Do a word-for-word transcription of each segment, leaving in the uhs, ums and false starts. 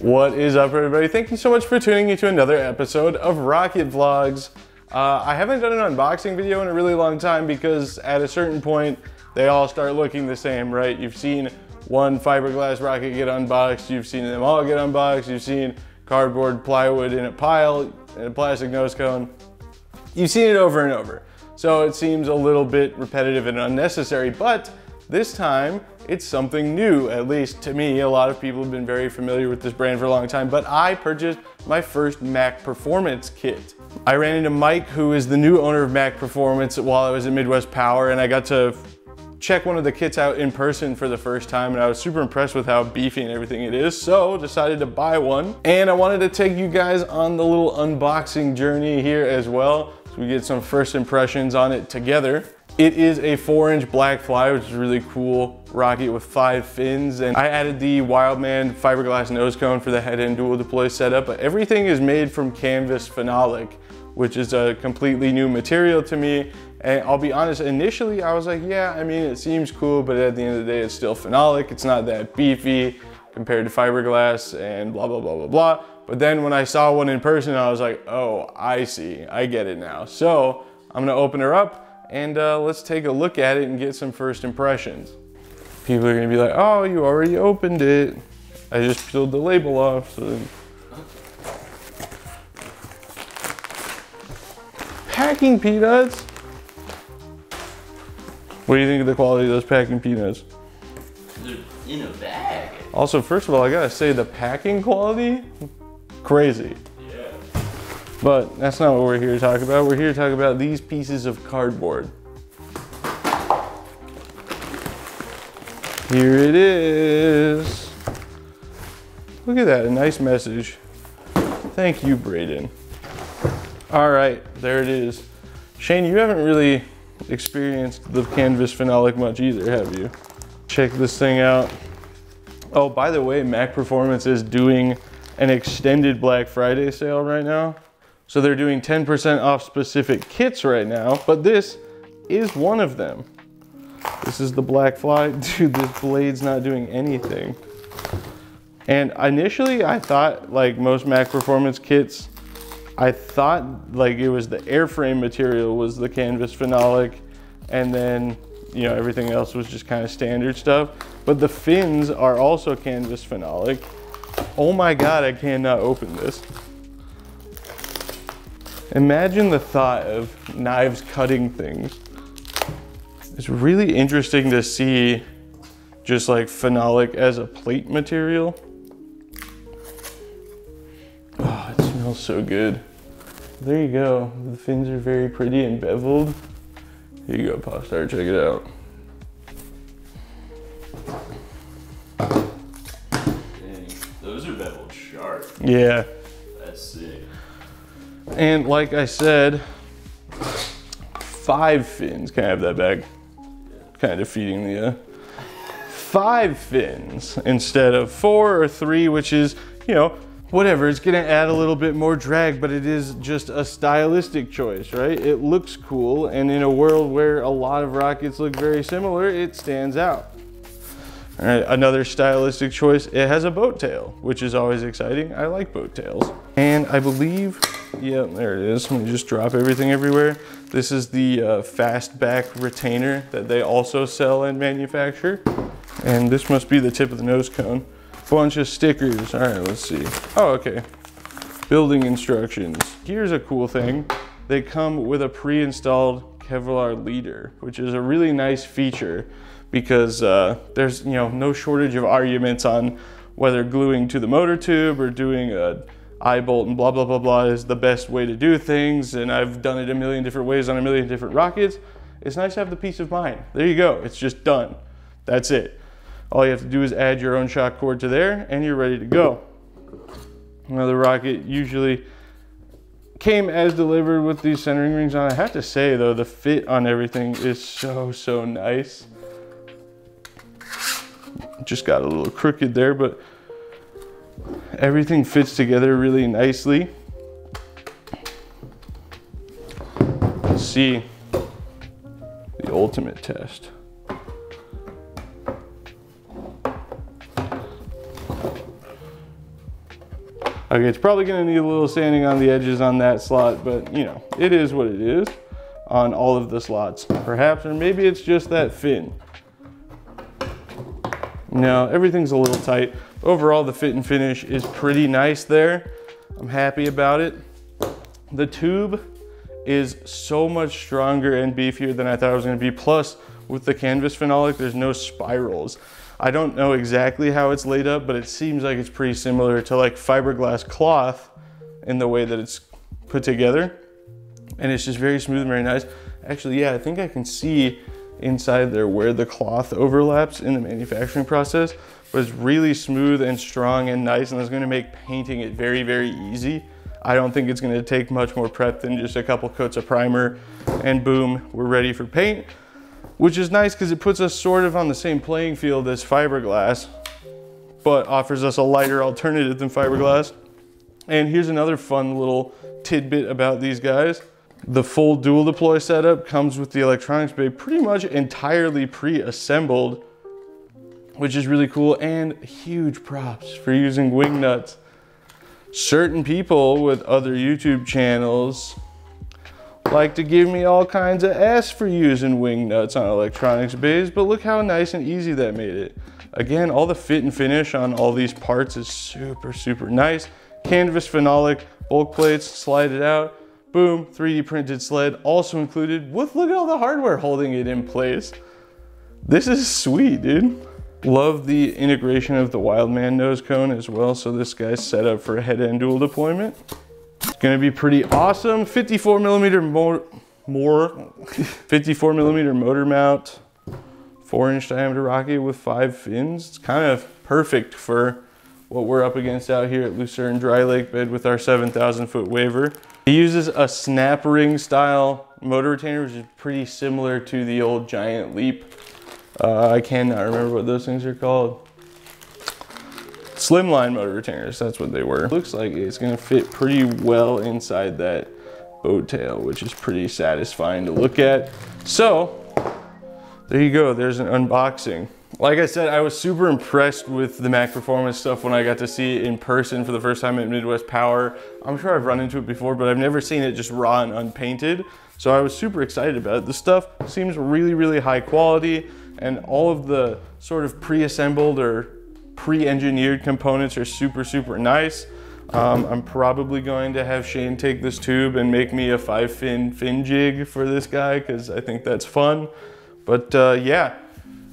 What is up, everybody? Thank you so much for tuning into another episode of Rocket Vlogs. Uh, I haven't done an unboxing video in a really long time because at a certain point, they all start looking the same, right? You've seen one fiberglass rocket get unboxed, you've seen them all get unboxed, you've seen cardboard, plywood in a pile, in a plastic nose cone. You've seen it over and over. So it seems a little bit repetitive and unnecessary, but this time, it's something new, at least to me. A lot of people have been very familiar with this brand for a long time, but I purchased my first MAC Performance kit. I ran into Mike, who is the new owner of MAC Performance, while I was at Midwest Power, and I got to check one of the kits out in person for the first time, and I was super impressed with how beefy and everything it is, so decided to buy one. And I wanted to take you guys on the little unboxing journey here as well, so we get some first impressions on it together. It is a four inch Black Fly, which is a really cool rocket with five fins. And I added the Wildman fiberglass nose cone for the head and dual deploy setup. But everything is made from canvas phenolic, which is a completely new material to me. And I'll be honest, initially I was like, yeah, I mean, it seems cool, but at the end of the day, it's still phenolic. It's not that beefy compared to fiberglass and blah, blah, blah, blah, blah. But then when I saw one in person, I was like, oh, I see, I get it now. So I'm gonna open her up and uh, let's take a look at it and get some first impressions. People are gonna be like, oh, you already opened it. I just peeled the label off. So. Packing peanuts. What do you think of the quality of those packing peanuts? They're in a bag. Also, first of all, I gotta say the packing quality, crazy. But that's not what we're here to talk about. We're here to talk about these pieces of cardboard. Here it is. Look at that, a nice message. Thank you, Braden. All right, there it is. Shane, you haven't really experienced the canvas phenolic much either, have you? Check this thing out. Oh, by the way, MAC Performance is doing an extended Black Friday sale right now. So they're doing ten percent off specific kits right now, but this is one of them. This is the Black Fly. Dude, this blade's not doing anything. And initially I thought, like most MAC Performance kits, I thought like it was the airframe material was the canvas phenolic, and then, you know, everything else was just kind of standard stuff. But the fins are also canvas phenolic. Oh my God, I cannot open this. Imagine the thought of knives cutting things. It's really interesting to see just like phenolic as a plate material. Oh, it smells so good. There you go. The fins are very pretty and beveled. Here you go, Pop Star, check it out. Dang, those are beveled sharp. Yeah. That's sick. And like I said, five fins. Can I have that back? Kind of defeating the uh, five fins instead of four or three, which is, you know, whatever. It's gonna add a little bit more drag, but it is just a stylistic choice, right? It looks cool, and in a world where a lot of rockets look very similar, it stands out. All right, another stylistic choice. It has a boat tail, which is always exciting. I like boat tails. And I believe, yeah, there it is. Let me just drop everything everywhere. This is the uh, fastback retainer that they also sell and manufacture. And this must be the tip of the nose cone. Bunch of stickers. All right, let's see. Oh, okay. Building instructions. Here's a cool thing. They come with a pre-installed Kevlar leader, which is a really nice feature, because uh, there's, you know, no shortage of arguments on whether gluing to the motor tube or doing a eye bolt and blah, blah, blah, blah is the best way to do things. And I've done it a million different ways on a million different rockets. It's nice to have the peace of mind. There you go, it's just done. That's it. All you have to do is add your own shock cord to there and you're ready to go. Now the rocket usually came as delivered with these centering rings on. I have to say though, the fit on everything is so, so nice. Just got a little crooked there, but everything fits together really nicely. Let's see the ultimate test. Okay, it's probably gonna need a little sanding on the edges on that slot, but you know, it is what it is on all of the slots, perhaps, or maybe it's just that fin. No, everything's a little tight. Overall, the fit and finish is pretty nice there. I'm happy about it. The tube is so much stronger and beefier than I thought it was gonna be. Plus, with the canvas phenolic, there's no spirals. I don't know exactly how it's laid up, but it seems like it's pretty similar to like fiberglass cloth in the way that it's put together. And it's just very smooth and very nice. Actually, yeah, I think I can see inside there where the cloth overlaps in the manufacturing process, but it's really smooth and strong and nice, and that's gonna make painting it very, very easy. I don't think it's gonna take much more prep than just a couple coats of primer, and boom, we're ready for paint. Which is nice because it puts us sort of on the same playing field as fiberglass, but offers us a lighter alternative than fiberglass. And here's another fun little tidbit about these guys. The full dual deploy setup comes with the electronics bay pretty much entirely pre-assembled, which is really cool, and huge props for using wing nuts. Certain people with other YouTube channels like to give me all kinds of ass for using wing nuts on electronics bays, but look how nice and easy that made it. Again, all the fit and finish on all these parts is super, super nice. Canvas phenolic, bulk plates, slide it out, boom, three D printed sled also included with, look at all the hardware holding it in place. This is sweet, dude. Love the integration of the Wildman nose cone as well, so this guy's set up for head end dual deployment. It's gonna be pretty awesome. fifty-four millimeter more, more fifty-four millimeter motor mount, four inch diameter rocket with five fins. It's kind of perfect for what we're up against out here at Lucerne Dry Lake Bed with our seven thousand foot waiver. It uses a snap ring style motor retainer, which is pretty similar to the old Giant Leap. Uh, I cannot remember what those things are called. Slimline motor retainers, that's what they were. Looks like it's gonna fit pretty well inside that boat tail, which is pretty satisfying to look at. So, there you go, there's an unboxing. Like I said, I was super impressed with the MAC Performance stuff when I got to see it in person for the first time at Midwest Power. I'm sure I've run into it before, but I've never seen it just raw and unpainted. So I was super excited about it. The stuff seems really, really high quality, and all of the sort of pre-assembled or pre-engineered components are super, super nice. Um, I'm probably going to have Shane take this tube and make me a five fin fin jig for this guy, because I think that's fun. But uh, yeah,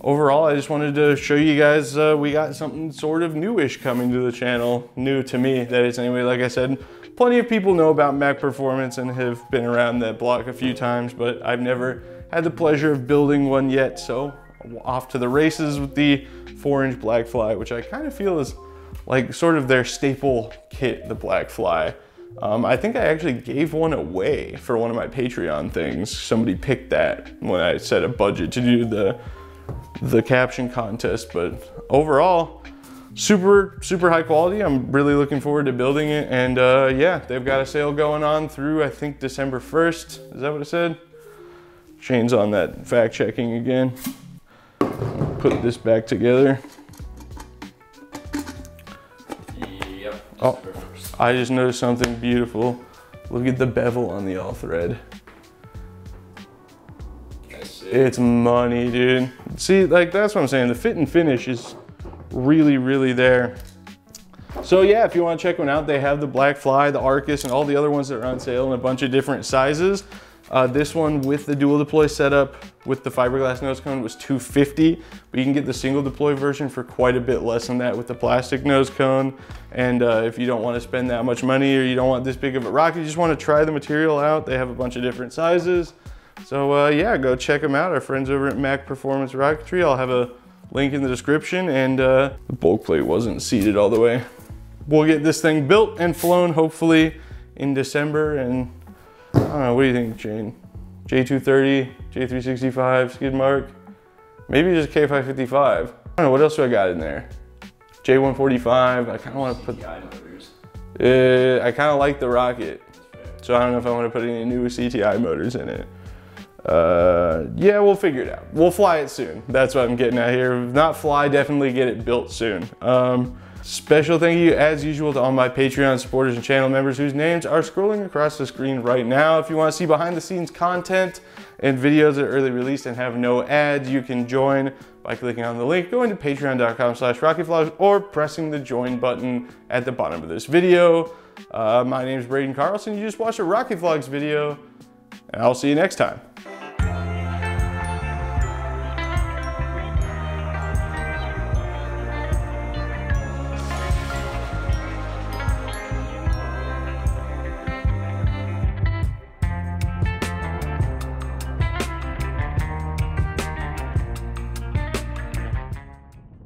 overall, I just wanted to show you guys uh, we got something sort of newish coming to the channel. New to me, that is anyway. Like I said, plenty of people know about MAC Performance and have been around that block a few times, but I've never had the pleasure of building one yet, so off to the races with the four inch Black Fly, which I kind of feel is like sort of their staple kit, the Black Fly. Um, I think I actually gave one away for one of my Patreon things. Somebody picked that when I set a budget to do the, the caption contest, but overall, super, super high quality. I'm really looking forward to building it. And uh, yeah, they've got a sale going on through, I think, December first. Is that what I said? Shane's on that fact checking again. Put this back together. Yep. Oh, I just noticed something beautiful. Look at the bevel on the all thread. That's it. It's money, dude. See, like that's what I'm saying. The fit and finish is really, really there. So yeah, if you want to check one out, they have the Black Fly, the Arcus, and all the other ones that are on sale in a bunch of different sizes. Uh, this one with the dual deploy setup with the fiberglass nose cone was two hundred fifty dollars, but you can get the single deploy version for quite a bit less than that with the plastic nose cone. And uh, if you don't want to spend that much money, or you don't want this big of a rocket, you just want to try the material out, they have a bunch of different sizes. So uh, yeah, go check them out. Our friends over at MAC Performance Rocketry, I'll have a link in the description. And uh, the bulk plate wasn't seated all the way. We'll get this thing built and flown hopefully in December. And I don't know, what do you think, Shane? J two thirty, J three sixty-five, Skidmark, maybe just K five fifty-five. I don't know, what else do I got in there? J one forty-five, I kind of want to put... motors. Uh, I kind of like the rocket, so I don't know if I want to put any new C T I motors in it. Uh, yeah, we'll figure it out. We'll fly it soon. That's what I'm getting at here. If not fly, definitely get it built soon. Um, Special thank you, as usual, to all my Patreon supporters and channel members whose names are scrolling across the screen right now. If you want to see behind-the-scenes content and videos that are early released and have no ads, you can join by clicking on the link, going to patreon dot com slash rocket vlogs, or pressing the join button at the bottom of this video. Uh, my name is Braden Carlson. You just watched a Rocket Vlogs video, and I'll see you next time.